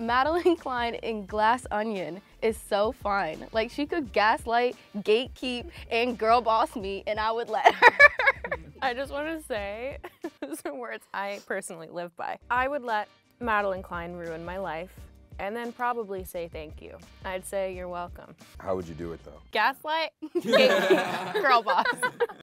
Madelyn Cline in Glass Onion is so fun. Like, she could gaslight, gatekeep, and girl boss me, and I would let her. I just want to say, those are words I personally live by. I would let Madelyn Cline ruin my life, and then probably say thank you. I'd say you're welcome. How would you do it though? Gaslight, gatekeep, girl boss.